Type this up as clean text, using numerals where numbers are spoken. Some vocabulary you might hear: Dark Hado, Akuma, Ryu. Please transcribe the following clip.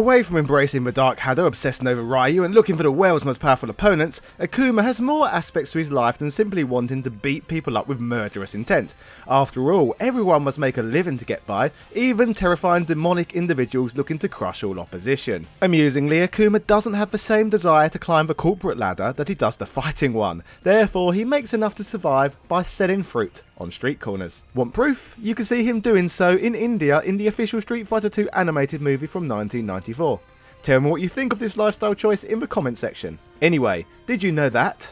Away from embracing the Dark Hado, obsessing over Ryu, and looking for the world's most powerful opponents, Akuma has more aspects to his life than simply wanting to beat people up with murderous intent. After all, everyone must make a living to get by, even terrifying demonic individuals looking to crush all opposition. Amusingly, Akuma doesn't have the same desire to climb the corporate ladder that he does the fighting one, therefore he makes enough to survive by selling fruit on street corners. Want proof? You can see him doing so in India in the official Street Fighter II animated movie from 1994. Tell me what you think of this lifestyle choice in the comment section. Anyway, did you know that?